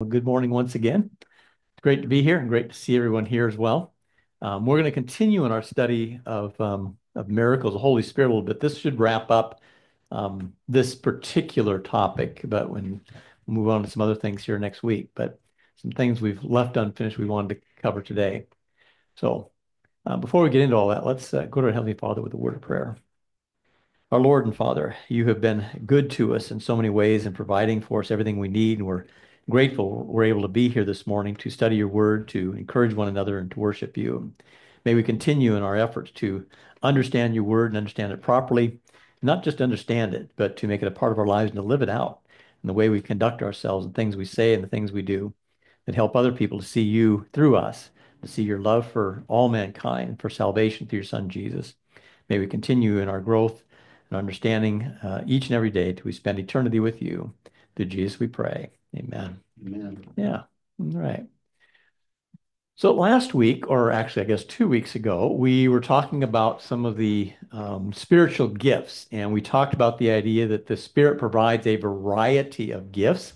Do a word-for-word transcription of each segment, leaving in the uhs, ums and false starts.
Well, good morning once again. It's great to be here and great to see everyone here as well. Um, we're going to continue in our study of, um, of miracles, the Holy Spirit a little bit. This should wrap up um, this particular topic, but when we'll move on to some other things here next week. But some things we've left unfinished we wanted to cover today. So uh, before we get into all that, let's uh, go to our Heavenly Father with a word of prayer. Our Lord and Father, you have been good to us in so many ways in providing for us everything we need, and we're grateful we're able to be here this morning to study your word, to encourage one another, and to worship you. May we continue in our efforts to understand your word and understand it properly, not just understand it, but to make it a part of our lives and to live it out in the way we conduct ourselves and things we say and the things we do that help other people to see you through us, to see your love for all mankind, for salvation through your Son, Jesus. May we continue in our growth and understanding uh, each and every day till we spend eternity with you. Through Jesus we pray. Amen. Amen. Yeah. All right. So last week, or actually, I guess two weeks ago, we were talking about some of the um, spiritual gifts, and we talked about the idea that the Spirit provides a variety of gifts.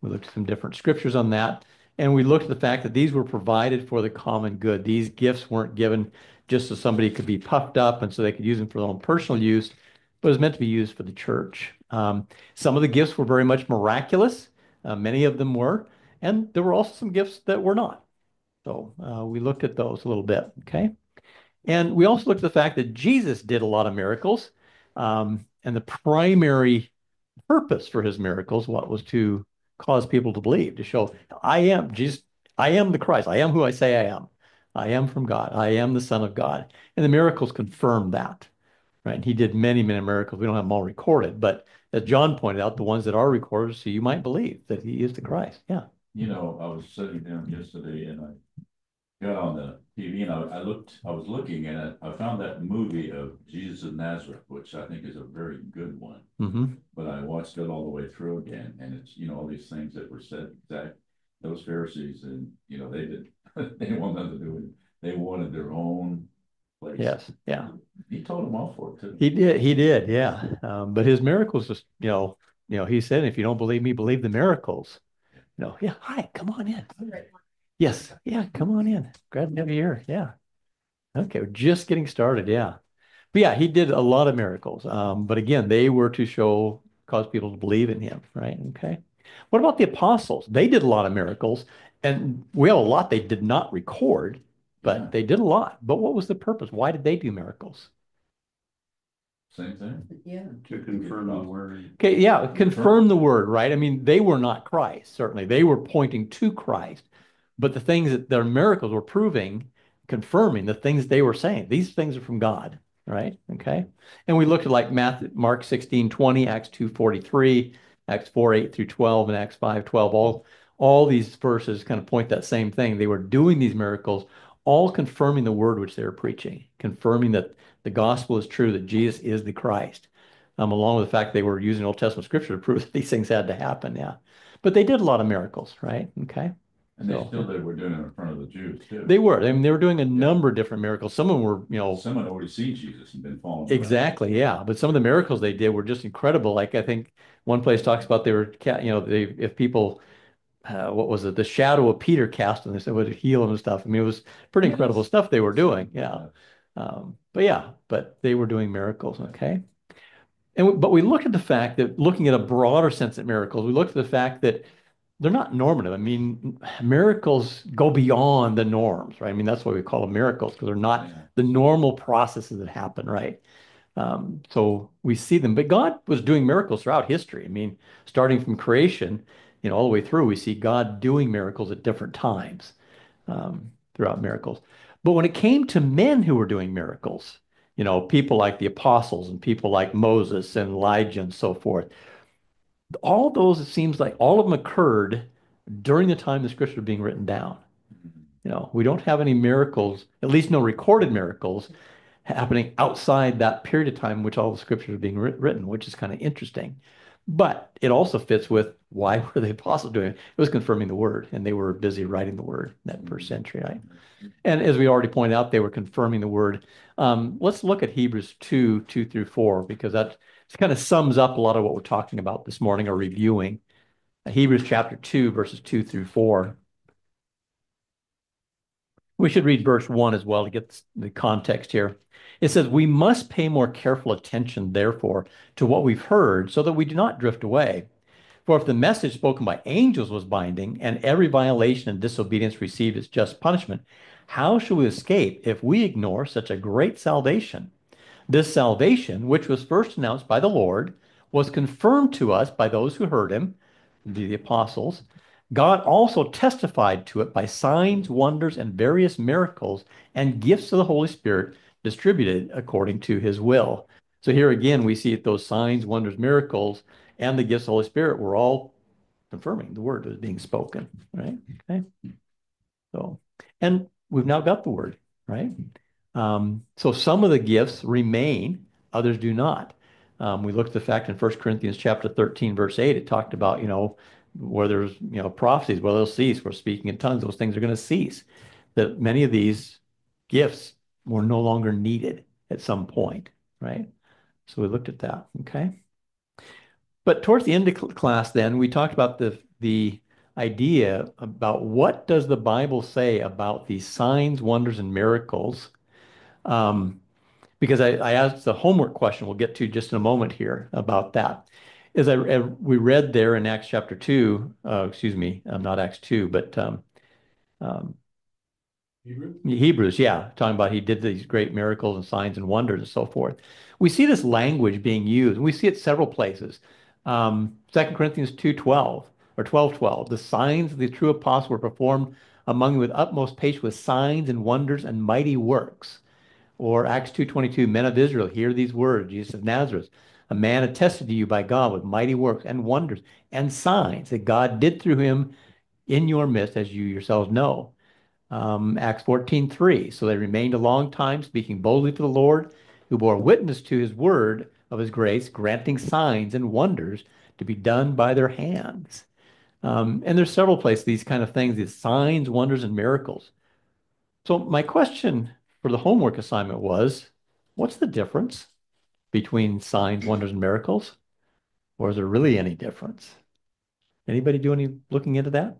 We looked at some different scriptures on that, and we looked at the fact that these were provided for the common good. These gifts weren't given just so somebody could be puffed up and so they could use them for their own personal use, but it was meant to be used for the church. Um, some of the gifts were very much miraculous. Uh, many of them were, and there were also some gifts that were not. So uh, we looked at those a little bit, okay? And we also looked at the fact that Jesus did a lot of miracles, um, and the primary purpose for his miracles what was to cause people to believe, to show, I am Jesus, I am the Christ, I am who I say I am. I am from God, I am the Son of God. And the miracles confirmed that, right? And he did many, many miracles. We don't have them all recorded, but as John pointed out, the ones that are recorded, so you might believe that he is the Christ. Yeah. You know, I was sitting down yesterday and I got on the T V and I, I looked, I was looking and I, I found that movie of Jesus of Nazareth, which I think is a very good one. Mm-hmm. But I watched it all the way through again. And it's, you know, all these things that were said, that those Pharisees and, you know, they did, they wanted nothing to do with it. They wanted their own place. Yes. Yeah. He told them all for it too. He did. He did. Yeah. Um, but his miracles, just you know, you know, he said, "If you don't believe me, believe the miracles." You know, yeah. Hi, come on in. Right. Yes. Yeah, come on in. Grab another ear. Yeah. Okay, we're just getting started. Yeah. But yeah, he did a lot of miracles. Um, but again, they were to show, cause people to believe in him. Right. Okay. What about the apostles? They did a lot of miracles, and we have a lot they did not record. But they did a lot. But what was the purpose? Why did they do miracles? Same thing. Yeah. To confirm the word. Okay, yeah, confirm. confirm the word, right? I mean, they were not Christ, certainly. They were pointing to Christ. But the things that their miracles were proving, confirming the things they were saying, these things are from God, right? Okay. And we looked at like Matthew, Mark sixteen twenty, Acts two forty-three, Acts four eight through twelve, and Acts five twelve. All, all these verses kind of point that same thing. They were doing these miracles, all confirming the word which they're preaching, confirming that the gospel is true, that Jesus is the Christ, um, along with the fact they were using Old Testament scripture to prove that these things had to happen, yeah. But they did a lot of miracles, right? Okay. And so, they still they were doing it in front of the Jews, too. They were. I mean, they were doing a yeah. number of different miracles. Some of them were, you know... Some had already seen Jesus and been following him. Exactly, around. Yeah. But some of the miracles they did were just incredible. Like, I think one place talks about they were, you know, they if people... Uh, what was it? The shadow of Peter cast on this, it would heal and stuff. I mean, it was pretty yes. incredible stuff they were doing. Yeah. Um, but yeah, but they were doing miracles. Okay. And, we, but we look at the fact that looking at a broader sense of miracles, we look at the fact that they're not normative. I mean, miracles go beyond the norms, right? I mean, that's why we call them miracles, because they're not yeah. the normal processes that happen, right? Um, so we see them, but God was doing miracles throughout history. I mean, starting from creation, you know, all the way through, we see God doing miracles at different times um, throughout miracles. But when it came to men who were doing miracles, you know, people like the apostles and people like Moses and Elijah and so forth, all those, it seems like all of them occurred during the time the scripture was being written down. You know, we don't have any miracles, at least no recorded miracles, happening outside that period of time which all the scriptures are being written, which is kind of interesting. But it also fits with why were the apostles doing it? It was confirming the word, and they were busy writing the word in that first century. Right? And as we already pointed out, they were confirming the word. Um, let's look at Hebrews two, two through four, because that kind of sums up a lot of what we're talking about this morning or reviewing. Hebrews chapter two, verses two through four. We should read verse one as well to get the context here. It says, "We must pay more careful attention, therefore, to what we've heard, so that we do not drift away. For if the message spoken by angels was binding, and every violation and disobedience received its just punishment, how shall we escape if we ignore such a great salvation? This salvation, which was first announced by the Lord, was confirmed to us by those who heard him," the apostles. "God also testified to it by signs, wonders, and various miracles and gifts of the Holy Spirit distributed according to his will." So here again, we see that those signs, wonders, miracles, and the gifts of the Holy Spirit were all confirming the word that was being spoken, right? Okay. So, and we've now got the word, right? Um, so some of the gifts remain, others do not. Um, we looked at the fact in First Corinthians chapter thirteen, verse eight, it talked about, you know, where there's, you know, prophecies, well, they'll cease. We're speaking in tongues. Those things are going to cease. That many of these gifts were no longer needed at some point, right? So we looked at that, okay? But towards the end of class then, we talked about the, the idea about what does the Bible say about these signs, wonders, and miracles? Um, because I, I asked the homework question we'll get to just in a moment here about that. As I, as we read there in Acts chapter two, uh, excuse me, um, not Acts two, but um, um, Hebrews? Hebrews, yeah, talking about he did these great miracles and signs and wonders and so forth. We see this language being used, and we see it several places. Um, Second Corinthians two twelve, or twelve twelve, "The signs of the true apostles were performed among you with utmost patience with signs and wonders and mighty works." Or Acts two twenty-two, "Men of Israel, hear these words, Jesus of Nazareth, a man attested to you by God with mighty works and wonders and signs that God did through him in your midst, as you yourselves know." Um, Acts fourteen three, "So they remained a long time, speaking boldly for the Lord, who bore witness to his word of his grace, granting signs and wonders to be done by their hands." Um, and there's several places, these kind of things, these signs, wonders, and miracles. So my question for the homework assignment was, what's the difference between signs, wonders, and miracles? Or is there really any difference? Anybody do any looking into that?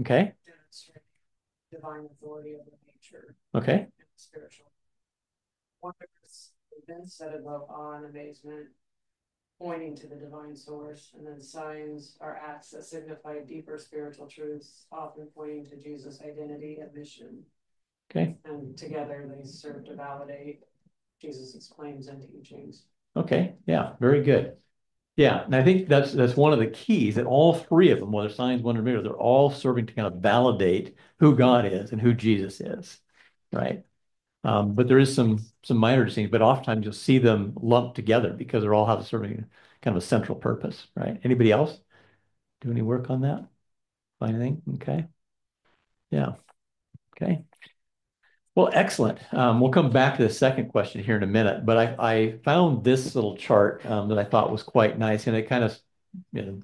Okay. Divine authority over nature. Okay. Spiritual. Wonders have been set above awe and amazement, pointing to the divine source. And then signs are acts that signify deeper spiritual truths, often pointing to Jesus' identity and mission. Okay. And together they serve to validate Jesus' claims and teachings. Okay. Yeah. Very good. Yeah. And I think that's that's one of the keys, that all three of them, whether signs, wonders, miracles, they're all serving to kind of validate who God is and who Jesus is. Right. Um, but there is some some minor distinctions, but oftentimes you'll see them lumped together because they're all have serving kind of a central purpose. Right. Anybody else do any work on that? Find anything? Okay. Yeah. Okay. Well, excellent. Um, we'll come back to the second question here in a minute, but I, I found this little chart um, that I thought was quite nice, and it kind of, you know,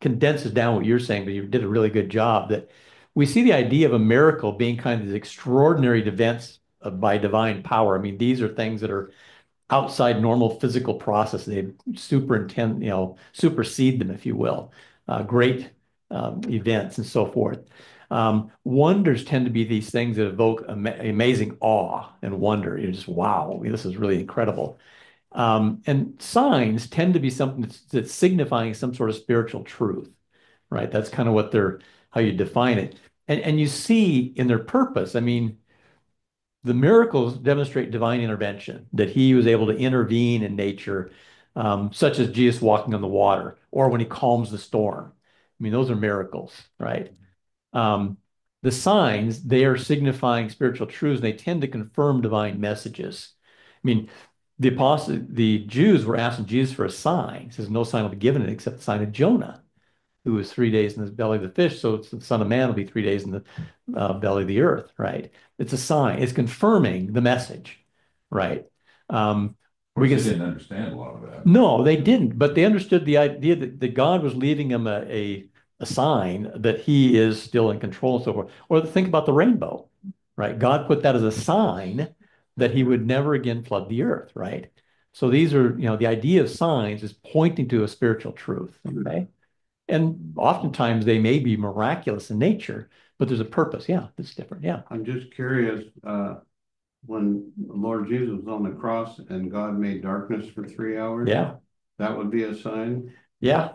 condenses down what you're saying, but you did a really good job, that we see the idea of a miracle being kind of these extraordinary events of, by divine power. I mean, these are things that are outside normal physical process. They superintend, you know, supersede them, if you will, uh, great um, events and so forth. Um, wonders tend to be these things that evoke am- amazing awe and wonder. You're just, wow, this is really incredible. Um, and signs tend to be something that's, that's signifying some sort of spiritual truth, right? That's kind of what they're, how you define it. And, and you see in their purpose, I mean, the miracles demonstrate divine intervention, that he was able to intervene in nature, um, such as Jesus walking on the water, or when he calms the storm. I mean, those are miracles, right? Um, the signs, they are signifying spiritual truths, and they tend to confirm divine messages. I mean, the apostles, the Jews were asking Jesus for a sign. He says, "No sign will be given except the sign of Jonah, who was three days in the belly of the fish. So it's the Son of Man will be three days in the uh, belly of the earth," right? It's a sign. It's confirming the message, right? Um, we can, they didn't understand a lot of that. No, they didn't. But they understood the idea that, that God was leaving them a... a a sign that he is still in control and so forth. Or think about the rainbow, right? God put that as a sign that he would never again flood the earth, right? So these are, you know, the idea of signs is pointing to a spiritual truth, okay? And oftentimes they may be miraculous in nature, but there's a purpose. Yeah, that's different. Yeah. I'm just curious, uh, when Lord Jesus was on the cross and God made darkness for three hours, yeah, that would be a sign? Yeah.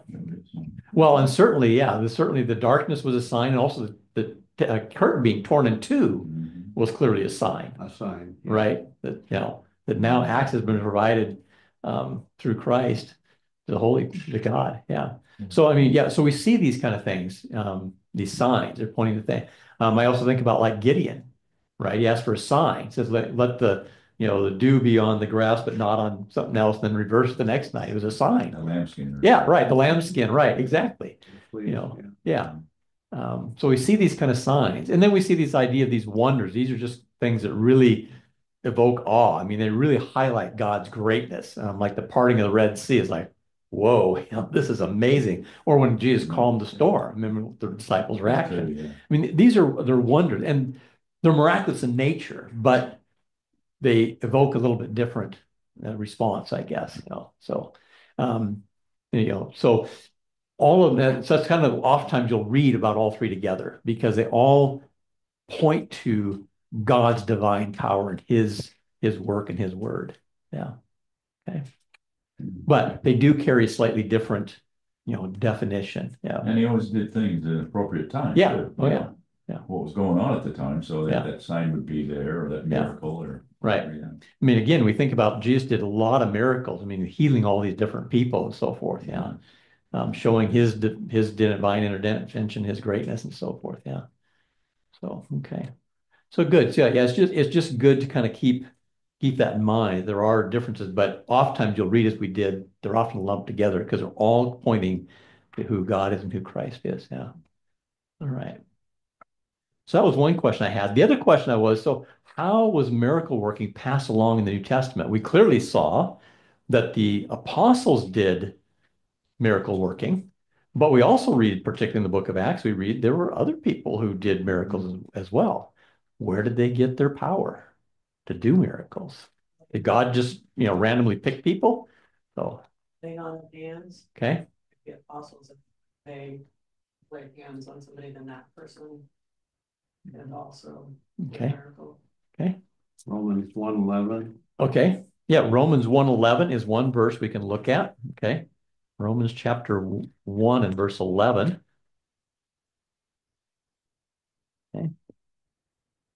Well, and certainly, yeah, the, certainly the darkness was a sign, and also the, the uh, curtain being torn in two mm-hmm. was clearly a sign. A sign. Yeah. Right? That, you know, that now access has been provided um, through Christ, the Holy, to God. Yeah. So, I mean, yeah, so we see these kind of things, um, these signs, they're pointing to things. Um, I also think about like Gideon, right? He asked for a sign. He says, let, let the, you know, the dew be on the grass, but not on something else, then reverse the next night. It was a sign. The lambskin. Yeah, right. The lambskin, right. Exactly. Please, you know, yeah. yeah. Um, so we see these kind of signs. And then we see this idea of these wonders. These are just things that really evoke awe. I mean, they really highlight God's greatness. Um, like the parting of the Red Sea is like, whoa, you know, this is amazing. Or when Jesus calmed the storm, remember the disciples' reaction. Yeah. I mean, these are they're wonders, and they're miraculous in nature, but they evoke a little bit different uh, response, I guess. You know, so um, you know, so all of that. So that's kind of oftentimes you'll read about all three together because they all point to God's divine power and His His work and His word. Yeah. Okay. But they do carry a slightly different, you know, definition. Yeah. And he always did things at appropriate times. Yeah. Too. Oh, yeah. Yeah. What was going on at the time. So that, yeah. that sign would be there or that miracle yeah. or. Right. Yeah. I mean, again, we think about Jesus did a lot of miracles. I mean, healing all these different people and so forth. Yeah. Um, showing his, his divine intervention, his greatness and so forth. Yeah. So, okay. So good. So yeah, yeah it's just, it's just good to kind of keep, Keep that in mind. There are differences, but oftentimes you'll read as we did. They're often lumped together because they're all pointing to who God is and who Christ is. Yeah. All right. So that was one question I had. The other question I was, so how was miracle working passed along in the New Testament? We clearly saw that the apostles did miracle working, but we also read, particularly in the book of Acts, we read there were other people who did miracles as well. Where did they get their power to do miracles? Did God just, you know, randomly pick people? So laying on of hands. Okay. The apostles, if they laid hands on somebody, then that person, and also okay. miracle. Okay. Romans one eleven. Okay. Yeah, Romans one eleven is one verse we can look at. Okay. Romans chapter one and verse eleven. Okay.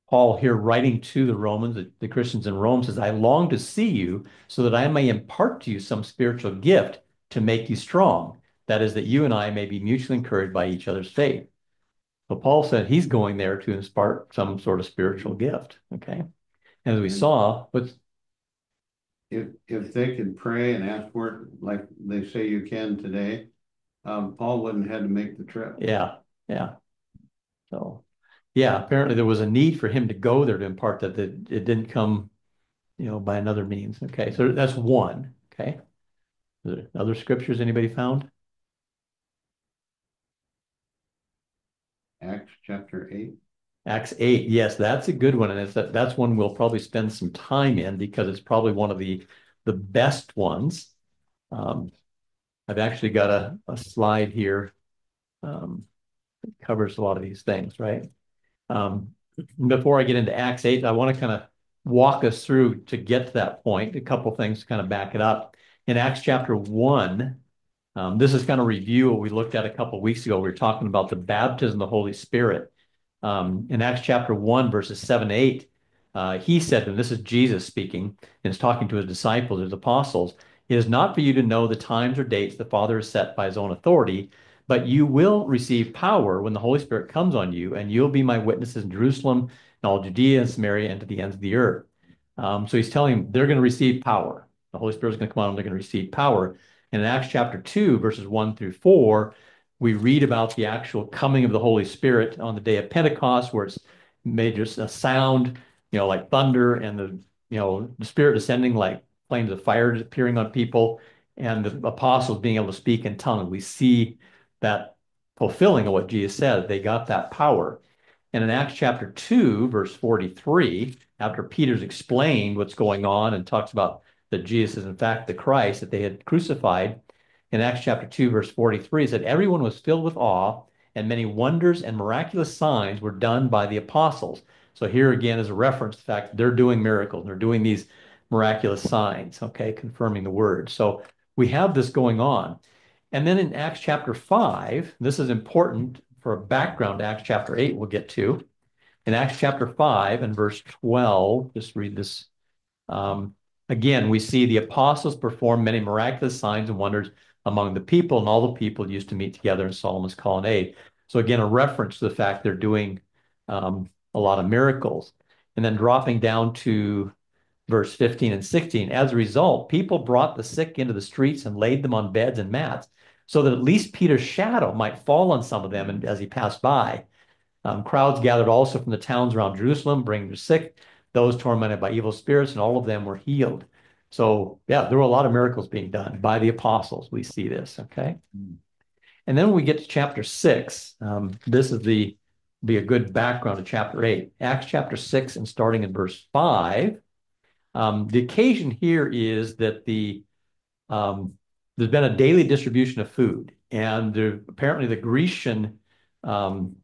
Paul here writing to the Romans, the, the Christians in Rome, says, I long to see you so that I may impart to you some spiritual gift to make you strong. That is, that you and I may be mutually encouraged by each other's faith. So Paul said he's going there to impart some sort of spiritual gift. Okay. And as we saw, but if if they could pray and ask for it like they say you can today, um, Paul wouldn't have had to make the trip. Yeah. Yeah. So yeah, apparently there was a need for him to go there to impart that, that it didn't come, you know, by another means. Okay, so that's one. Okay. Are there other scriptures anybody found? Acts chapter eight. Acts eight, yes, that's a good one. And it's that, that's one we'll probably spend some time in because it's probably one of the, the best ones. Um, I've actually got a, a slide here um, that covers a lot of these things, right? Um, before I get into Acts eight, I want to kind of walk us through to get to that point, a couple things to kind of back it up. In Acts chapter one, um, this is kind of review what we looked at a couple weeks ago. We were talking about the baptism of the Holy Spirit. Um, in Acts chapter one, verses seven to eight, uh, he said to them, this is Jesus speaking, and is talking to his disciples, his apostles, it is not for you to know the times or dates the Father has set by his own authority, but you will receive power when the Holy Spirit comes on you, and you'll be my witnesses in Jerusalem and all Judea and Samaria and to the ends of the earth. Um, so he's telling them they're going to receive power. The Holy Spirit is going to come on them. They're going to receive power. And in Acts chapter two, verses one through four, we read about the actual coming of the Holy Spirit on the day of Pentecost, where it's made just a sound, you know, like thunder, and the, you know, the Spirit descending like flames of fire appearing on people, and the apostles being able to speak in tongues. We see that fulfilling of what Jesus said, they got that power. And in Acts chapter two, verse forty-three, after Peter's explained what's going on and talks about that Jesus is in fact the Christ that they had crucified. In Acts chapter two, verse forty-three, it said, everyone was filled with awe, and many wonders and miraculous signs were done by the apostles. So here again is a reference to the fact that they're doing miracles. They're doing these miraculous signs, okay, confirming the word. So we have this going on. And then in Acts chapter five, this is important for a background to Acts chapter eight we'll get to. In Acts chapter five and verse twelve, just read this. Um, again, we see the apostles perform many miraculous signs and wonders among the people, and all the people used to meet together in Solomon's colonnade. So again, a reference to the fact they're doing um, a lot of miracles. And then dropping down to verse fifteen and sixteen, as a result, people brought the sick into the streets and laid them on beds and mats, so that at least Peter's shadow might fall on some of them and as he passed by. Um, crowds gathered also from the towns around Jerusalem, bringing the sick, those tormented by evil spirits, and all of them were healed. So, yeah, there were a lot of miracles being done by the apostles. We see this, okay? And then when we get to chapter six, um, this is the be a good background to chapter eight. Acts chapter six, and starting in verse five, um, the occasion here is that the um, there's been a daily distribution of food, and there, apparently the Grecian um,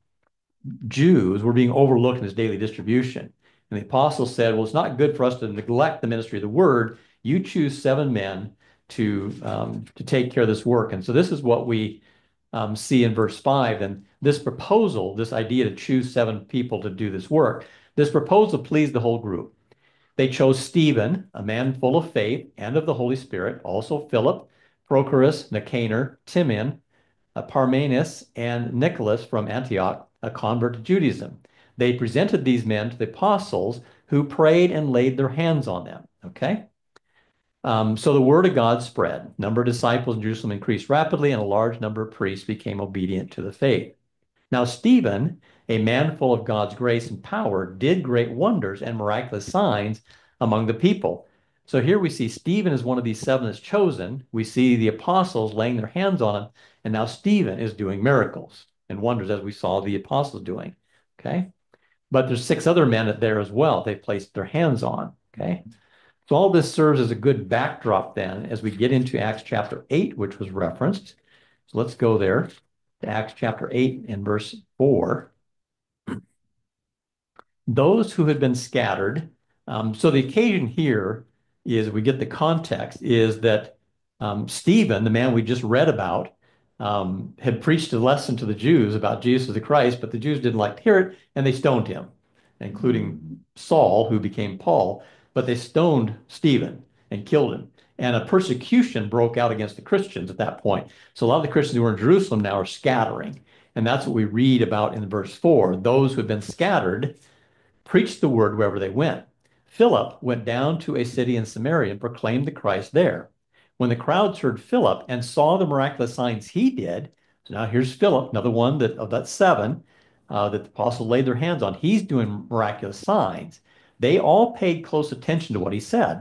Jews were being overlooked in this daily distribution. And the apostles said, well, it's not good for us to neglect the ministry of the word. You choose seven men to um, to take care of this work. And so this is what we um, see in verse five. And this proposal, this idea to choose seven people to do this work, this proposal pleased the whole group. They chose Stephen, a man full of faith and of the Holy Spirit, also Philip, Prochorus, Nicanor, Timon, Parmenas, and Nicholas from Antioch, a convert to Judaism. They presented these men to the apostles, who prayed and laid their hands on them, okay? Um, so the word of God spread. Number of disciples in Jerusalem increased rapidly, and a large number of priests became obedient to the faith. Now Stephen, a man full of God's grace and power, did great wonders and miraculous signs among the people. So here we see Stephen is one of these seven that's chosen. We see the apostles laying their hands on him, and now Stephen is doing miracles and wonders as we saw the apostles doing, okay? But there's six other men there as well they placed their hands on, okay? So all this serves as a good backdrop then as we get into Acts chapter eight, which was referenced. So let's go there to Acts chapter eight and verse four. Those who had been scattered, um, so the occasion here is, we get the context, is that um, Stephen, the man we just read about, Um, had preached a lesson to the Jews about Jesus the Christ, but the Jews didn't like to hear it, and they stoned him, including Saul, who became Paul, but they stoned Stephen and killed him. And a persecution broke out against the Christians at that point. So a lot of the Christians who were in Jerusalem now are scattering, and that's what we read about in verse four. Those who had been scattered preached the word wherever they went. Philip went down to a city in Samaria and proclaimed the Christ there. When the crowds heard Philip and saw the miraculous signs he did, so now here's Philip, another one that of that seven uh, that the apostles laid their hands on. He's doing miraculous signs. They all paid close attention to what he said.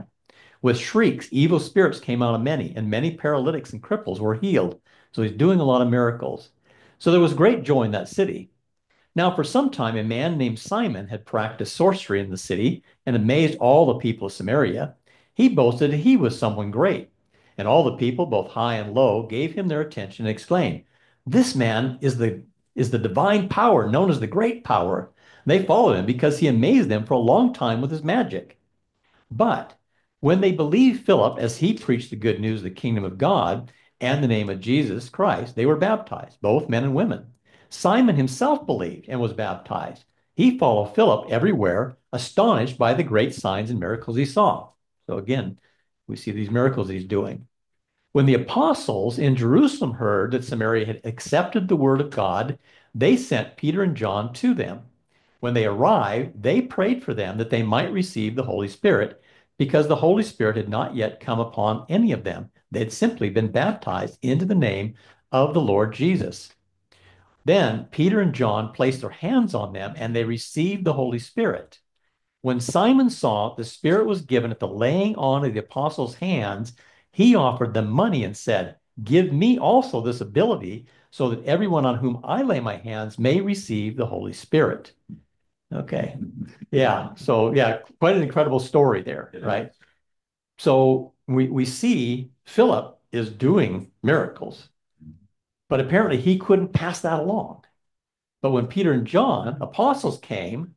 With shrieks, evil spirits came out of many, and many paralytics and cripples were healed. So he's doing a lot of miracles. So there was great joy in that city. Now for some time, a man named Simon had practiced sorcery in the city and amazed all the people of Samaria. He boasted that he was someone great. And all the people, both high and low, gave him their attention and exclaimed, "This man is the is the divine power known as the great power." They followed him because he amazed them for a long time with his magic. But when they believed Philip as he preached the good news of the kingdom of God and the name of Jesus Christ, they were baptized, both men and women. Simon himself believed and was baptized. He followed Philip everywhere, astonished by the great signs and miracles he saw. So again, we see these miracles he's doing. When the apostles in Jerusalem heard that Samaria had accepted the word of God, they sent Peter and John to them. When they arrived, they prayed for them that they might receive the Holy Spirit, because the Holy Spirit had not yet come upon any of them. They had simply been baptized into the name of the Lord Jesus. Then Peter and John placed their hands on them, and they received the Holy Spirit. When Simon saw the Spirit was given at the laying on of the apostles' hands, he offered them money and said, "Give me also this ability, so that everyone on whom I lay my hands may receive the Holy Spirit." Okay. Yeah. So, yeah, quite an incredible story there, right? So we, we see Philip is doing miracles, but apparently he couldn't pass that along. But when Peter and John, apostles, came,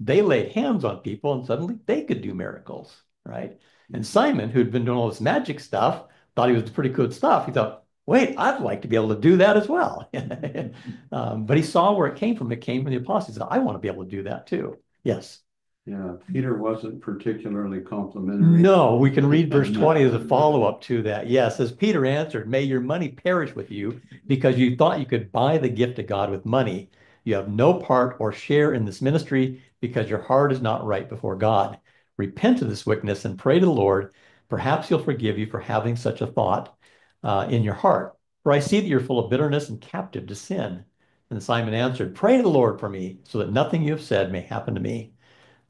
they laid hands on people and suddenly they could do miracles, right? And Simon, who'd been doing all this magic stuff, thought he was pretty good stuff. He thought, wait, I'd like to be able to do that as well. um, but he saw where it came from. It came from the apostles. He said, I want to be able to do that too. Yes. Yeah, Peter wasn't particularly complimentary. No, we can read verse twenty as a follow-up to that. Yes, as Peter answered, may your money perish with you because you thought you could buy the gift of God with money. You have no part or share in this ministry because your heart is not right before God. Repent of this wickedness and pray to the Lord. Perhaps he'll forgive you for having such a thought uh, in your heart. For I see that you're full of bitterness and captive to sin. And Simon answered, pray to the Lord for me so that nothing you have said may happen to me.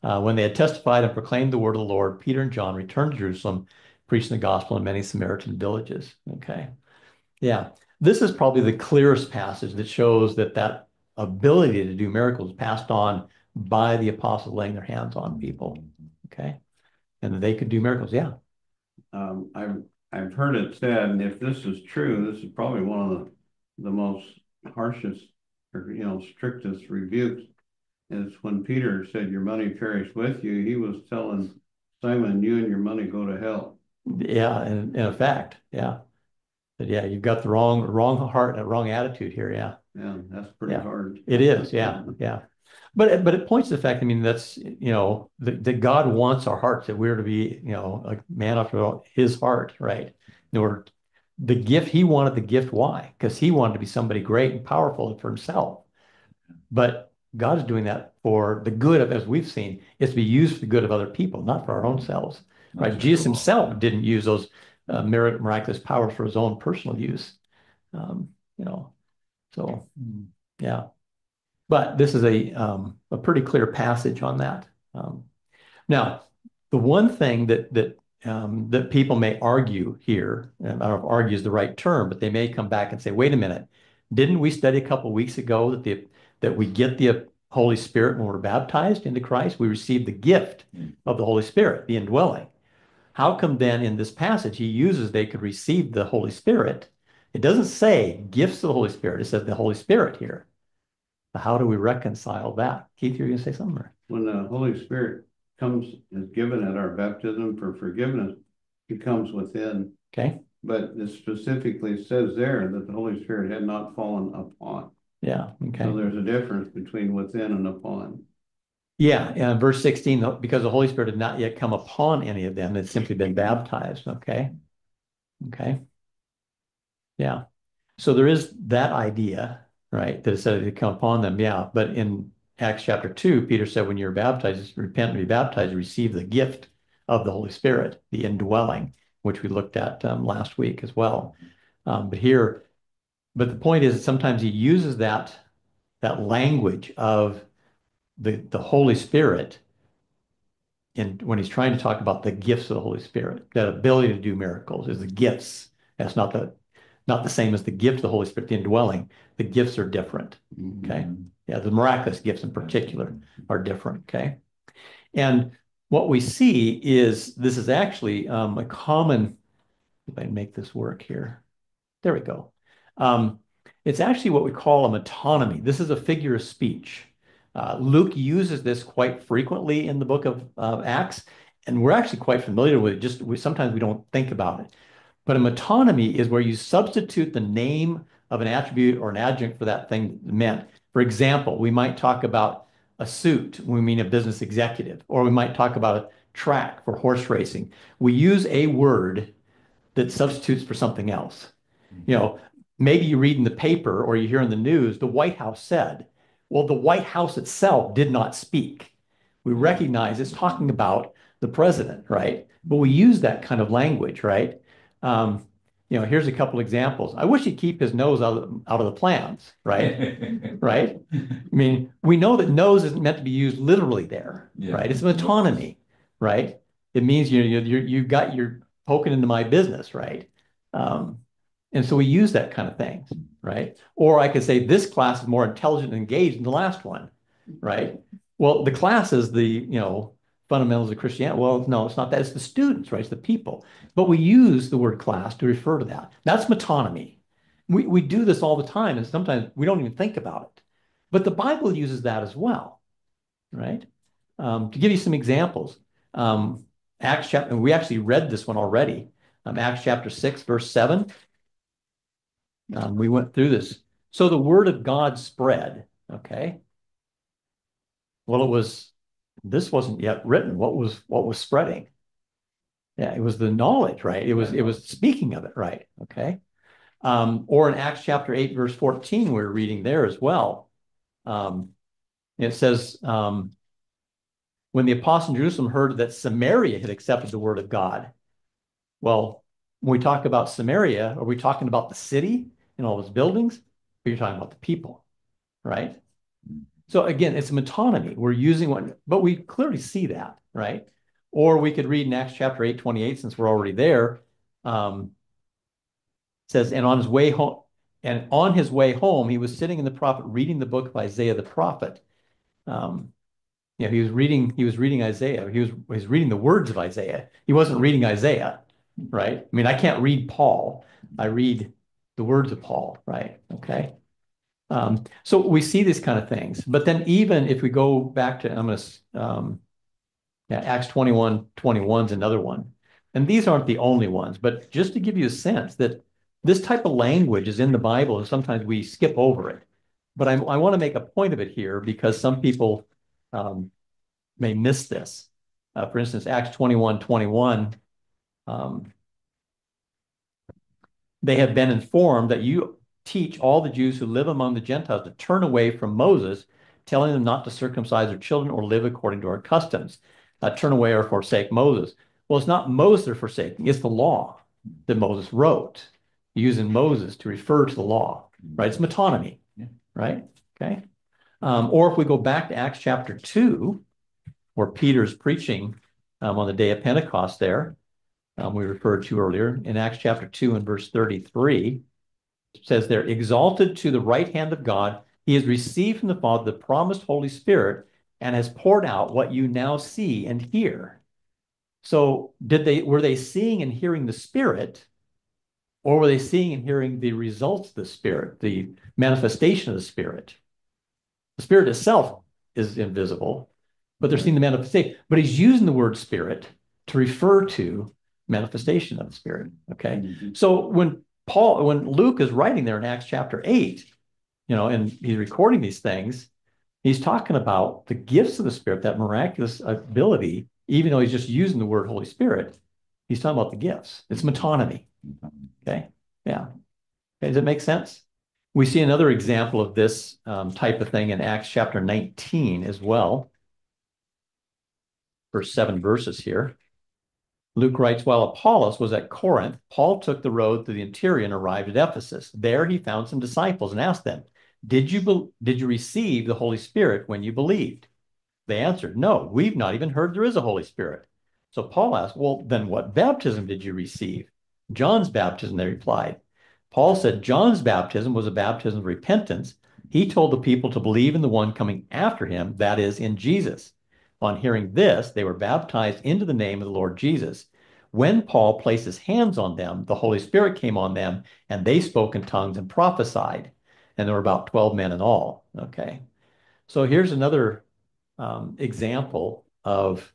Uh, when they had testified and proclaimed the word of the Lord, Peter and John returned to Jerusalem, preaching the gospel in many Samaritan villages. Okay. Yeah. This is probably the clearest passage that shows that that ability to do miracles passed on by the apostles laying their hands on people. Okay. And that they could do miracles. Yeah. Um, I've, I've heard it said, and if this is true, this is probably one of the, the most harshest, or, you know, strictest rebukes. Is when Peter said, your money perish with you, he was telling Simon, you and your money go to hell. Yeah, and in fact, yeah. But yeah, you've got the wrong wrong heart and wrong attitude here, yeah. Yeah, that's pretty yeah. hard. It is, yeah, yeah. But, but it points to the fact, I mean, that's, you know, that, that God wants our hearts, that we're to be, you know, a man after his heart, right? In order, the gift, he wanted the gift, why? Because he wanted to be somebody great and powerful for himself. But God is doing that for the good of, as we've seen, it's to be used for the good of other people, not for our own selves, right? That's Jesus true. Himself didn't use those uh, miraculous powers for his own personal use, um, you know, so, yeah. But this is a, um, a pretty clear passage on that. Um, now, the one thing that that um, that people may argue here, and I don't know if argue is the right term, but they may come back and say, wait a minute, didn't we study a couple of weeks ago that the that we get the Holy Spirit when we're baptized into Christ? We receive the gift of the Holy Spirit, the indwelling. How come then in this passage he uses they could receive the Holy Spirit? It doesn't say gifts of the Holy Spirit. It says the Holy Spirit here. But how do we reconcile that? Keith, you're going to say something? Or? When the Holy Spirit comes, is given at our baptism for forgiveness, it comes within. Okay. But it specifically says there that the Holy Spirit had not fallen upon. Yeah, okay. So there's a difference between within and upon. Yeah, and verse sixteen, because the Holy Spirit had not yet come upon any of them, they'd simply been baptized, okay? Okay. Yeah. So there is that idea, right, that it said it had come upon them, yeah. But in Acts chapter two, Peter said when you're baptized, repent and be baptized, receive the gift of the Holy Spirit, the indwelling, which we looked at um, last week as well. Um, but here... But the point is that sometimes he uses that, that language of the, the Holy Spirit in, when he's trying to talk about the gifts of the Holy Spirit. That ability to do miracles is the gifts. That's not the, not the same as the gift of the Holy Spirit, the indwelling. The gifts are different, okay? Mm-hmm. Yeah, the miraculous gifts in particular are different, okay? And what we see is this is actually um, a common, if I can make this work here. There we go. Um, it's actually what we call a metonymy. This is a figure of speech. Uh, Luke uses this quite frequently in the book of uh, Acts, and we're actually quite familiar with it. Just we, sometimes we don't think about it. But a metonymy is where you substitute the name of an attribute or an adjunct for that thing meant. For example, we might talk about a suit when we mean a business executive, or we might talk about a track for horse racing. We use a word that substitutes for something else. You know, maybe you read in the paper or you hear in the news, the White House said, well, the White House itself did not speak. We recognize it's talking about the president, right? But we use that kind of language, right? Um, you know, here's a couple examples. I wish he'd keep his nose out of, out of the plans, right? Right? I mean, we know that nose isn't meant to be used literally there, yeah. Right? It's an autonomy, right? It means you you you've got you're poking into my business, right? Um, And so we use that kind of thing, right? Or I could say this class is more intelligent and engaged than the last one, right? Well, the class is the, you know, fundamentals of Christianity. Well, no, it's not that. It's the students, right? It's the people. But we use the word class to refer to that. That's metonymy. We, we do this all the time, and sometimes we don't even think about it. But the Bible uses that as well, right? Um, to give you some examples, um, Acts chapter, and we actually read this one already, um, Acts chapter six, verse seven. Um, we went through this. So the word of God spread, okay? Well, it was, this wasn't yet written. What was, what was spreading? Yeah, it was the knowledge, right? It was, it was speaking of it, right? Okay. Um, or in Acts chapter eight, verse fourteen, we're reading there as well. Um, it says, um, when the apostle in Jerusalem heard that Samaria had accepted the word of God. Well, when we talk about Samaria, are we talking about the city and all those buildings? Or you're talking about the people, right? So again, it's metonymy. We're using one, but we clearly see that, right? Or we could read in Acts chapter eight, twenty-eight, since we're already there. Um, it says, and on his way home, and on his way home, he was sitting in the prophet, reading the book of Isaiah the prophet. Um, you know, he was reading, he was reading Isaiah. He was, he was reading the words of Isaiah. He wasn't reading Isaiah, right? I mean, I can't read Paul. I read the words of Paul, right? Okay. Um, so we see these kind of things, but then even if we go back to, I'm going to, um, yeah, Acts twenty-one, twenty-one is another one. And these aren't the only ones, but just to give you a sense that this type of language is in the Bible and sometimes we skip over it, but I, I want to make a point of it here because some people, um, may miss this. Uh, for instance, Acts twenty-one, twenty-one, um, they have been informed that you teach all the Jews who live among the Gentiles to turn away from Moses, telling them not to circumcise their children or live according to our customs. Uh, turn away or forsake Moses. Well, it's not Moses they're forsaking. It's the law that Moses wrote, using Moses to refer to the law, right? It's metonymy, yeah. Right? Okay. Um, or if we go back to Acts chapter two, where Peter's preaching um, on the day of Pentecost there, um, we referred to earlier, in Acts chapter two and verse thirty-three, says they're exalted to the right hand of God. He has received from the Father the promised Holy Spirit and has poured out what you now see and hear. So did they, were they seeing and hearing the Spirit, or were they seeing and hearing the results of the Spirit, the manifestation of the Spirit? The Spirit itself is invisible, but they're seeing the manifestation. But he's using the word Spirit to refer to manifestation of the Spirit. Okay. Mm-hmm. So when Paul, when Luke is writing there in Acts chapter eight, you know, and he's recording these things, he's talking about the gifts of the Spirit, that miraculous ability, even though he's just using the word Holy Spirit, he's talking about the gifts. It's metonymy. Okay. Yeah. Okay. Does it make sense? We see another example of this um, type of thing in Acts chapter nineteen as well. First seven verses here. Luke writes, while Apollos was at Corinth, Paul took the road through the interior and arrived at Ephesus. There he found some disciples and asked them, did you be- did you receive the Holy Spirit when you believed? They answered, no, we've not even heard there is a Holy Spirit. So Paul asked, well, then what baptism did you receive? John's baptism, they replied. Paul said John's baptism was a baptism of repentance. He told the people to believe in the one coming after him, that is, in Jesus. On hearing this, they were baptized into the name of the Lord Jesus. When Paul placed his hands on them, the Holy Spirit came on them, and they spoke in tongues and prophesied. And there were about twelve men in all. Okay. So here's another um, example of,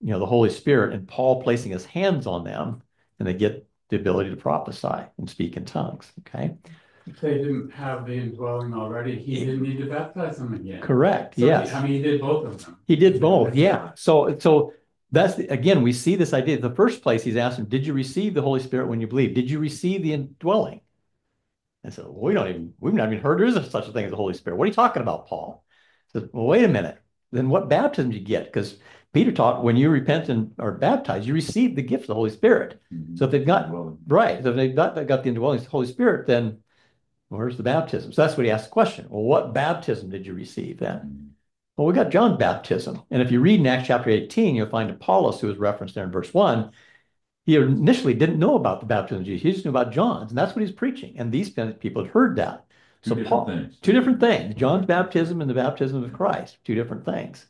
you know, the Holy Spirit and Paul placing his hands on them, and they get the ability to prophesy and speak in tongues. Okay. If they didn't have the indwelling already, he didn't need to baptize them again. Correct. So yes. He, I mean, he did both of them. He did both. Yeah. So, so that's the, again, we see this idea. The first place he's asked him, did you receive the Holy Spirit when you believe? Did you receive the indwelling? And so, well, we don't even, we've not even heard there is such a thing as the Holy Spirit. What are you talking about, Paul? He says, well, wait a minute. Then what baptism do you get? Because Peter taught when you repent and are baptized, you receive the gift of the Holy Spirit. Mm-hmm. So if they've got, well, right. So if they've got, they've got the indwelling of the Holy Spirit, then where's the baptism? So that's what he asked the question. Well, what baptism did you receive then? Well, we got John's baptism. And if you read in Acts chapter eighteen, you'll find Apollos, who is referenced there in verse one. He initially didn't know about the baptism of Jesus. He just knew about John's. And that's what he's preaching. And these people had heard that. So two different Paul, things. Two different things. John's baptism and the baptism of Christ. Two different things.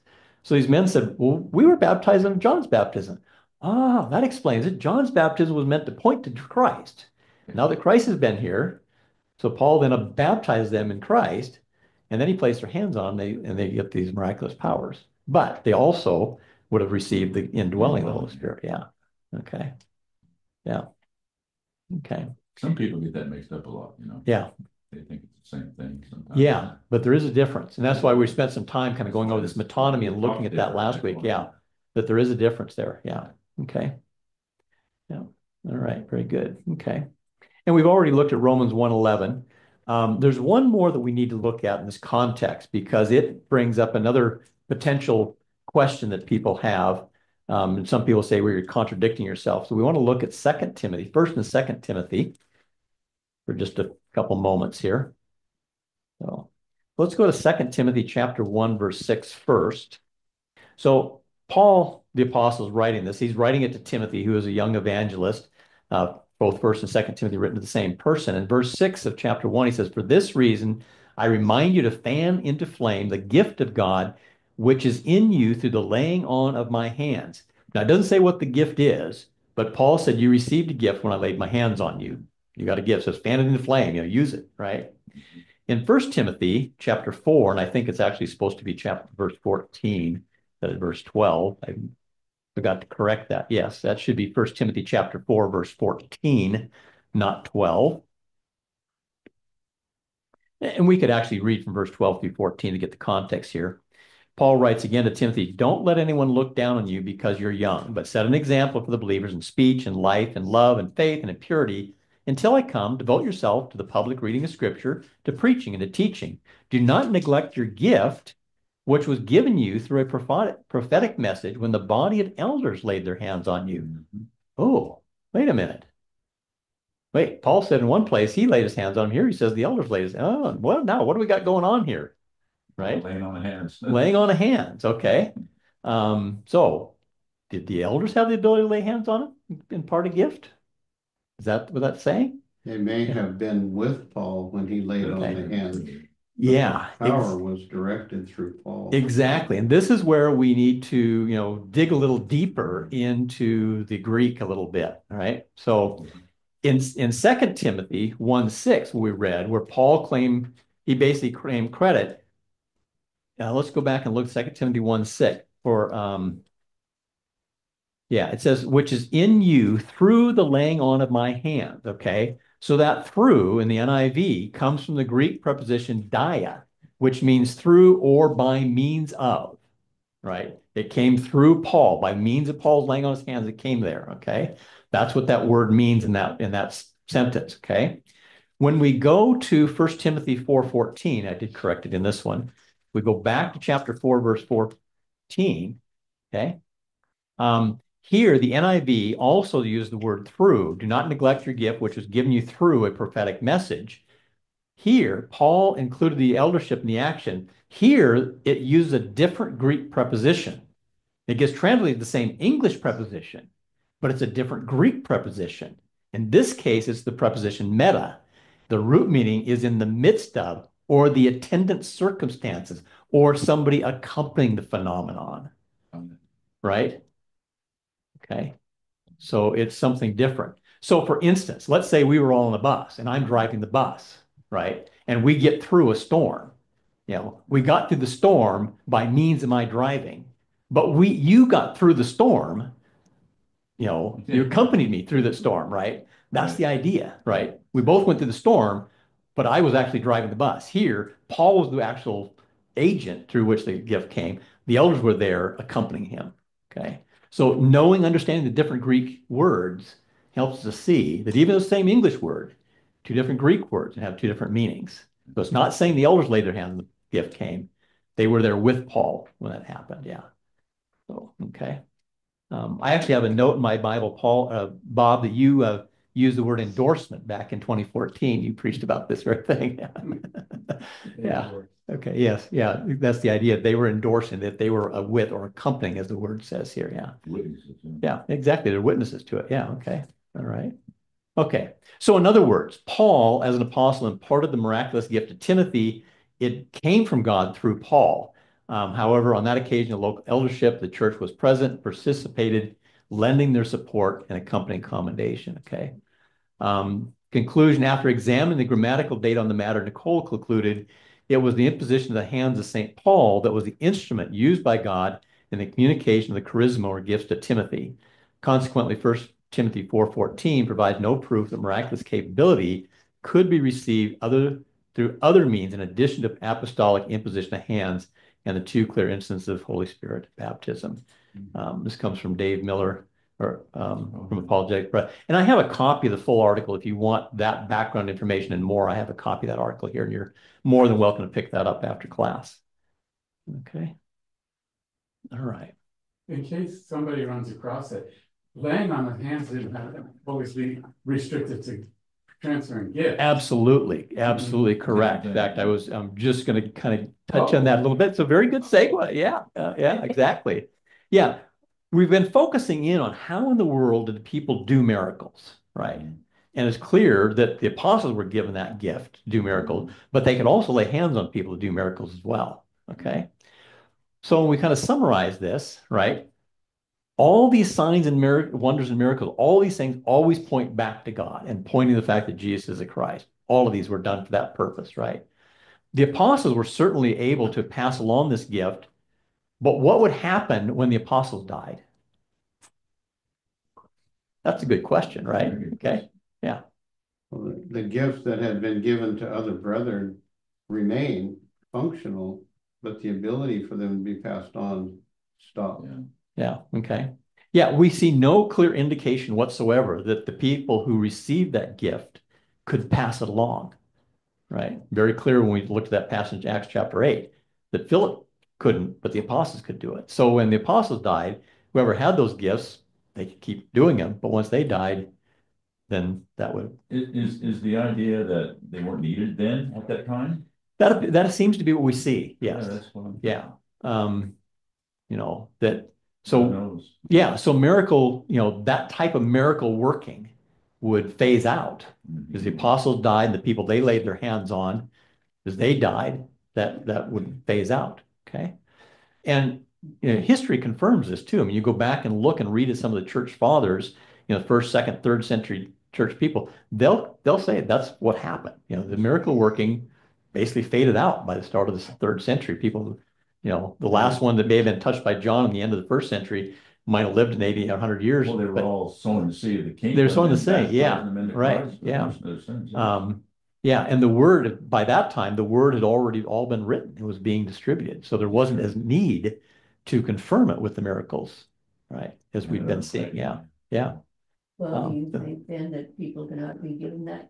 So these men said, well, we were baptized in John's baptism. Ah, that explains it. John's baptism was meant to point to Christ. Now that Christ has been here, so Paul then baptized them in Christ, and then he placed their hands on them, and they get these miraculous powers. But they also would have received the indwelling of the Holy Spirit. Yeah. Okay. Yeah. Okay. Some people get that mixed up a lot, you know. Yeah. They think it's the same thing sometimes. Yeah, but there is a difference. And that's why we spent some time kind of going over this metonymy and looking at that last week. Yeah. But there is a difference there. Yeah. Okay. Yeah. All right. Very good. Okay. And we've already looked at Romans one eleven. Um, there's one more that we need to look at in this context, because it brings up another potential question that people have. Um, and some people say, well, you're contradicting yourself. So we want to look at Second Timothy, First and Second Timothy, for just a couple moments here. So let's go to Second Timothy chapter one, verse six first. So Paul, the apostle, is writing this. He's writing it to Timothy, who is a young evangelist. Uh, both First and Second Timothy written to the same person. In verse six of chapter one, he says, "For this reason, I remind you to fan into flame the gift of God, which is in you through the laying on of my hands." Now, it doesn't say what the gift is, but Paul said, you received a gift when I laid my hands on you. You got a gift, so fan it into flame, you know, use it, right? In First Timothy chapter four, and I think it's actually supposed to be chapter verse fourteen, that is verse twelve. I forgot to correct that. Yes, that should be First Timothy chapter four, verse fourteen, not twelve. And we could actually read from verse twelve through fourteen to get the context here. Paul writes again to Timothy, "Don't let anyone look down on you because you're young, but set an example for the believers in speech and life and love and faith and in purity. Until I come, devote yourself to the public reading of Scripture, to preaching and to teaching. Do not neglect your gift, which was given you through a prophetic message when the body of elders laid their hands on you." Mm-hmm. Oh, wait a minute. Wait, Paul said in one place, he laid his hands on him. Here he says the elders laid his hands on him. Oh, well, now what do we got going on here? Right? Laying on the hands. Laying on the hands. Okay. Um, so did the elders have the ability to lay hands on him and part a gift? Is that what that's saying? They may yeah. have been with Paul when he laid okay. on the hands. Yeah. The power was directed through Paul. Exactly. And this is where we need to, you know, dig a little deeper into the Greek a little bit. All right. So in, in Second Timothy one six, we read where Paul claimed, he basically claimed credit. Now, let's go back and look at Second Timothy one six. For, um, yeah, it says, "which is in you through the laying on of my hand." Okay, so that "through" in the N I V comes from the Greek preposition dia, which means through or by means of, right? It came through Paul. By means of Paul's laying on his hands, it came there, okay? That's what that word means in that, in that sentence, okay? When we go to First Timothy four fourteen, I did correct it in this one. We go back to chapter four, verse fourteen, okay? Um, here, the N I V also used the word "through." Do not neglect your gift, which was given you through a prophetic message. Here, Paul included the eldership in the action. Here, it used a different Greek preposition. It gets translated the same English preposition, but it's a different Greek preposition. In this case, it's the preposition meta. The root meaning is "in the midst of," or the attendant circumstances, or somebody accompanying the phenomenon, right? Okay, so it's something different. So for instance, let's say we were all on a bus, and I'm driving the bus, right? And we get through a storm. You know, we got through the storm by means of my driving, but we, you got through the storm, you know, you accompanied me through the storm, right? That's the idea, right? We both went through the storm, but I was actually driving the bus. Here, Paul was the actual agent through which the gift came. The elders were there accompanying him, okay? So knowing, understanding the different Greek words helps us to see that even the same English word, two different Greek words, have two different meanings. So it's not saying the elders laid their hands and the gift came. They were there with Paul when that happened, yeah. So, okay. Um, I actually have a note in my Bible, Paul, uh, Bob, that you... Uh, used the word endorsement back in twenty fourteen. You preached about this very thing. Yeah. Okay. Yes. Yeah. That's the idea. They were endorsing that they were a with or accompanying, as the word says here. Yeah. Witnesses, yeah. Yeah. Exactly. They're witnesses to it. Yeah. Okay. All right. Okay. So in other words, Paul, as an apostle, imparted the miraculous gift to Timothy. It came from God through Paul. Um, however, on that occasion, the local eldership, the church was present, participated, lending their support and accompanying commendation. Okay. Um, conclusion, after examining the grammatical data on the matter, Nicole concluded it was the imposition of the hands of Saint Paul that was the instrument used by God in the communication of the charisma or gifts to Timothy. Consequently, First Timothy four fourteen provides no proof that miraculous capability could be received other through other means in addition to apostolic imposition of hands and the two clear instances of Holy Spirit baptism. Um, this comes from Dave Miller or um, from Apologetic Press. And I have a copy of the full article if you want that background information and more. I have a copy of that article here, and you're more than welcome to pick that up after class. Okay. All right. In case somebody runs across it, laying on the hands didn't always be restricted to transferring gifts. Absolutely. Absolutely mm-hmm. correct. Yeah, yeah. In fact, I was, I'm just going to kind of touch oh. on that a little bit. It's a very good segue. Yeah. Uh, yeah, exactly. Yeah. We've been focusing in on how in the world did people do miracles, right? Mm-hmm. And it's clear that the apostles were given that gift to do miracles, but they could also lay hands on people to do miracles as well. Okay. So when we kind of summarize this, right? All these signs and wonders and miracles, all these things always point back to God and pointing to the fact that Jesus is the Christ. All of these were done for that purpose, right? The apostles were certainly able to pass along this gift, but what would happen when the apostles died? That's a good question, right? Okay, yeah. Well, the, the gifts that had been given to other brethren remain functional, but the ability for them to be passed on stopped. Yeah. Yeah, okay. Yeah, we see no clear indication whatsoever that the people who received that gift could pass it along, right? Very clear when we looked at that passage, Acts chapter eight, that Philip couldn't, but the apostles could do it. So when the apostles died, whoever had those gifts, they could keep doing them, but once they died, then that would... Is, is the idea that they weren't needed then at that time? That, that seems to be what we see, yes. Yeah, that's fine. Yeah. Um, you know, that... So, yeah, so miracle, you know, that type of miracle working would phase out because mm-hmm. the apostles died, the people they laid their hands on, as they died, that, that would phase out, okay? And you know, history confirms this too. I mean, you go back and look and read at some of the church fathers, you know, first, second, third century church people, they'll, they'll say that's what happened. You know, the miracle working basically faded out by the start of the third century. People... You know, the last one that may have been touched by John in the end of the first century might have lived in eighty, one hundred years. Well, they were all sowing the seed of the kingdom. They were sowing the seed, yeah, right, Christ, yeah. Sins, yeah. Um, yeah, and the word, by that time, the word had already all been written. It was being distributed. So there wasn't as need to confirm it with the miracles, right, as we've been seeing, yeah, yeah. Well, um, do you think then that people cannot be given that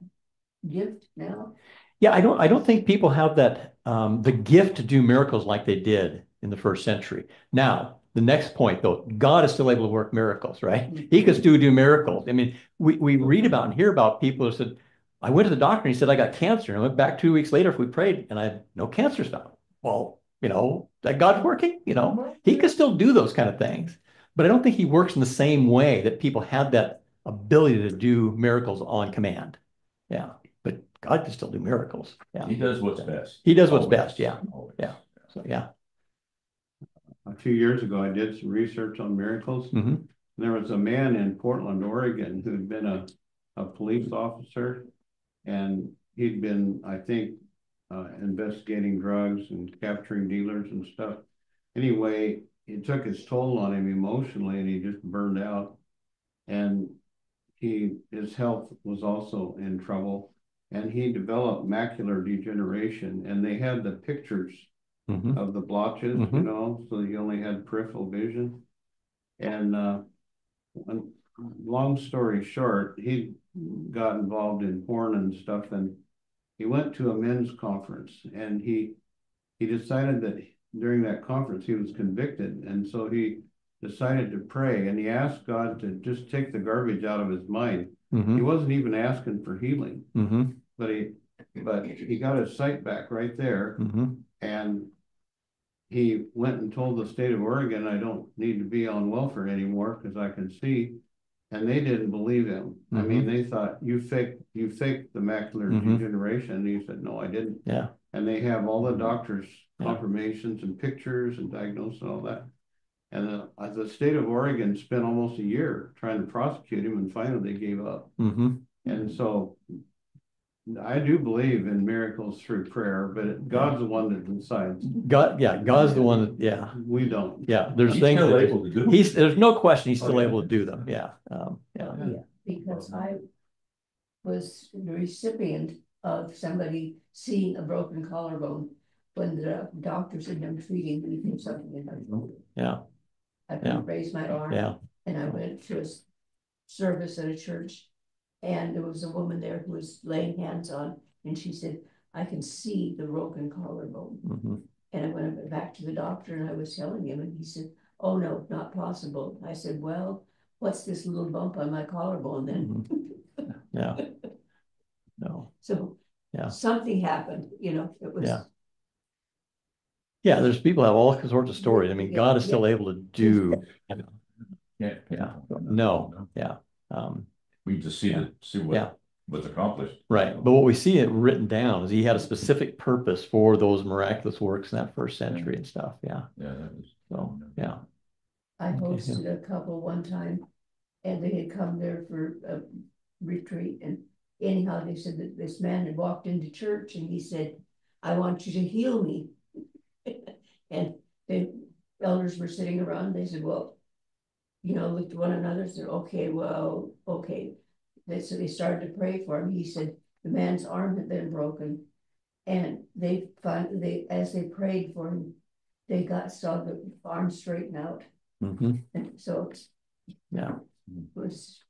gift now? Yeah, I don't I don't think people have that, um, the gift to do miracles like they did in the first century. Now, the next point, though, God is still able to work miracles, right? He could still do miracles. I mean, we, we read about and hear about people who said, I went to the doctor and he said, I got cancer. And I went back two weeks later if we prayed and I had no cancer stuff. Well, you know, that God's working, you know, he could still do those kind of things. But I don't think he works in the same way that people had that ability to do miracles on command. Yeah. God can still do miracles. Yeah. He does what's best. He does what's Always. best. Yeah. Always. Yeah. So, yeah. A few years ago, I did some research on miracles. Mm-hmm. There was a man in Portland, Oregon, who had been a, a police officer, and he'd been, I think, uh, investigating drugs and capturing dealers and stuff. Anyway, it took its toll on him emotionally, and he just burned out. And he his health was also in trouble. And he developed macular degeneration, and they had the pictures mm-hmm. of the blotches, mm-hmm. you know, so he only had peripheral vision. And uh, long story short, he got involved in porn and stuff, and he went to a men's conference, and he he decided that during that conference he was convicted, and so he decided to pray, and he asked God to just take the garbage out of his mind. Mm-hmm. He wasn't even asking for healing, mm-hmm. but he but he got his sight back right there, mm-hmm. and he went and told the state of Oregon, I don't need to be on welfare anymore because I can see, and they didn't believe him. Mm-hmm. I mean, they thought, you faked, you faked the macular mm-hmm. degeneration, and he said, no, I didn't. Yeah. and they have all the doctors' confirmations yeah. and pictures and diagnosis and all that. And the, the state of Oregon spent almost a year trying to prosecute him, and finally they gave up. Mm-hmm. And so I do believe in miracles through prayer, but God's the one that decides. God, yeah, God's the one that, yeah. We don't. Yeah, there's he's things still that able to do. He's, there's no question he's still okay. able to do them, yeah. Um, yeah. yeah. Because I was the recipient of somebody seeing a broken collarbone when the doctor said, I'm treating me for something in my shoulder. Yeah. I couldn't yeah. raise my arm. Yeah. And I went to a service at a church, and there was a woman there who was laying hands on, and she said, I can see the broken collarbone. Mm-hmm. And I went back to the doctor, and I was telling him, and he said, oh, no, not possible. I said, well, what's this little bump on my collarbone then? Mm-hmm. Yeah. No. So yeah. something happened, you know, it was. Yeah. Yeah, there's people have all sorts of stories. I mean, yeah, God is yeah. still able to do. You know, yeah, yeah, no, yeah. Um, we just see yeah. the, see what yeah. what's accomplished, right? But what we see it written down is He had a specific purpose for those miraculous works in that first century yeah. and stuff. Yeah, yeah, that was, so yeah. I hosted yeah. a couple one time, and they had come there for a retreat, and anyhow, they said that this man had walked into church, and he said, "I want you to heal me." And the elders were sitting around. They said, well, you know, looked at one another, said, okay, well, okay. They, so they started to pray for him. He said the man's arm had been broken. And they found, they as they prayed for him, they got saw the arm straighten out. Mm-hmm. And so yeah. it was...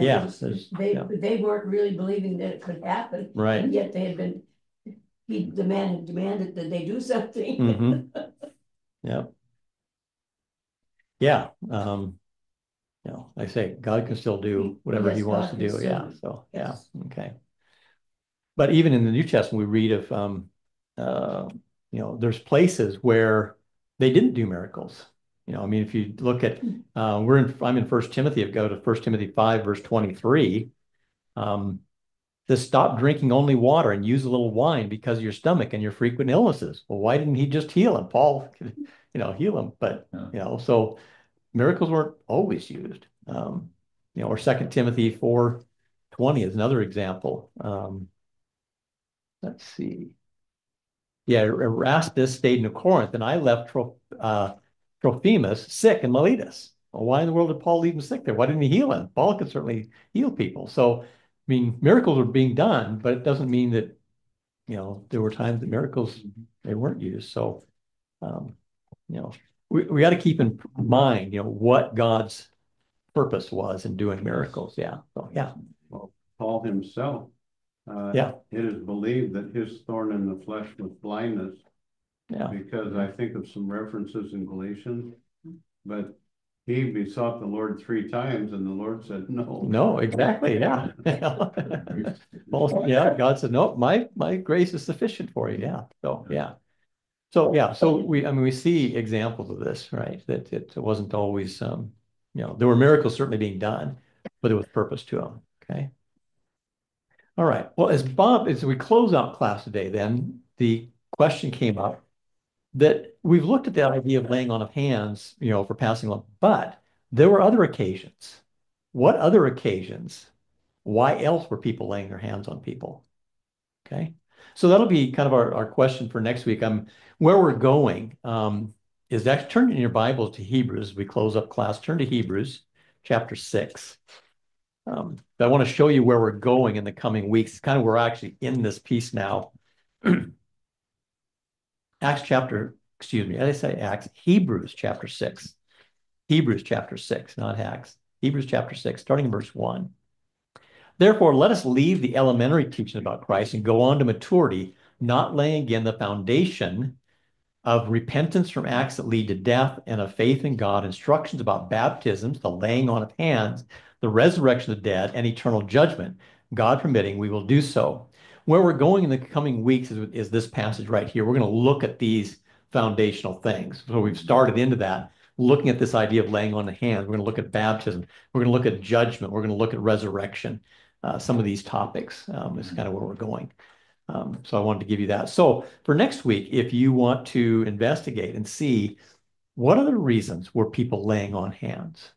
Yeah, it was, they, yeah. they weren't really believing that it could happen. Right. And yet they had been... He demanded demanded that they do something. Mm-hmm. Yeah. Yeah. Um, you know, like I say, God can still do whatever yes, He wants God to do. Yeah. So yes. yeah. Okay. But even in the New Testament, we read of um, uh, you know, there's places where they didn't do miracles. You know, I mean, if you look at uh, we're in I'm in First Timothy. If you go to First Timothy five, verse twenty-three. Um, to stop drinking only water and use a little wine because of your stomach and your frequent illnesses. Well, why didn't he just heal him? Paul could, you know, heal him, but, yeah. you know, so miracles weren't always used. Um, you know, or Second Timothy four twenty is another example. Um, let's see. Yeah, Erastus stayed in Corinth, and I left Tro, uh, Trophimus sick in Miletus. Well, why in the world did Paul leave him sick there? Why didn't he heal him? Paul could certainly heal people. So, I mean, miracles are being done, but it doesn't mean that, you know, there were times that miracles, they weren't used. So, um, you know, we, we got to keep in mind, you know, what God's purpose was in doing miracles. Yeah. So, yeah. Well, Paul himself, uh, yeah. it is believed that his thorn in the flesh was blindness. Yeah. Because I think of some references in Galatians, but he besought the Lord three times, and the Lord said, no. No, exactly, yeah. Well, yeah, God said, no, my my grace is sufficient for you, yeah. So, yeah. So, yeah, so we, I mean, we see examples of this, right? That it wasn't always, um, you know, there were miracles certainly being done, but there was purpose to them, okay? All right, well, as Bob, as we close out class today, then, the question came up that we've looked at the idea of laying on of hands, you know, for passing on, but there were other occasions. What other occasions? Why else were people laying their hands on people? Okay. So that'll be kind of our, our question for next week. Um, where we're going um, is actually turn in your Bible to Hebrews. We close up class. Turn to Hebrews chapter six. Um, I want to show you where we're going in the coming weeks. It's kind of where we're actually in this piece now. Acts chapter, excuse me, I say Acts, Hebrews chapter six. Hebrews chapter six, not Acts. Hebrews chapter six, starting in verse one. Therefore, let us leave the elementary teaching about Christ and go on to maturity, not laying again the foundation of repentance from acts that lead to death and of faith in God, instructions about baptisms, the laying on of hands, the resurrection of the dead, and eternal judgment. God permitting, we will do so. Where we're going in the coming weeks is, is this passage right here. We're going to look at these foundational things. So we've started into that, looking at this idea of laying on the hands. We're going to look at baptism. We're going to look at judgment. We're going to look at resurrection. Uh, some of these topics um, is kind of where we're going. Um, so I wanted to give you that. So for next week, if you want to investigate and see what are the reasons were people laying on hands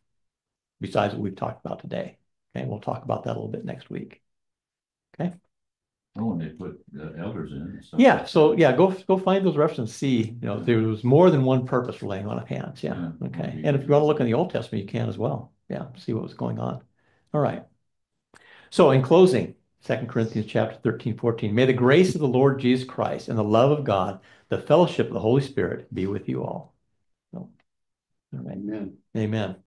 besides what we've talked about today. Okay, we'll talk about that a little bit next week. Okay. Oh, and they put uh, elders in. So. Yeah, so yeah, go go find those references. See, you know, there was more than one purpose for laying on of hands. Yeah, yeah. Okay. And if you want to look in the Old Testament, you can as well. Yeah, see what was going on. All right. So in closing, Second Corinthians chapter thirteen, fourteen, may the grace of the Lord Jesus Christ and the love of God, the fellowship of the Holy Spirit be with you all. So, all right. Amen. Amen.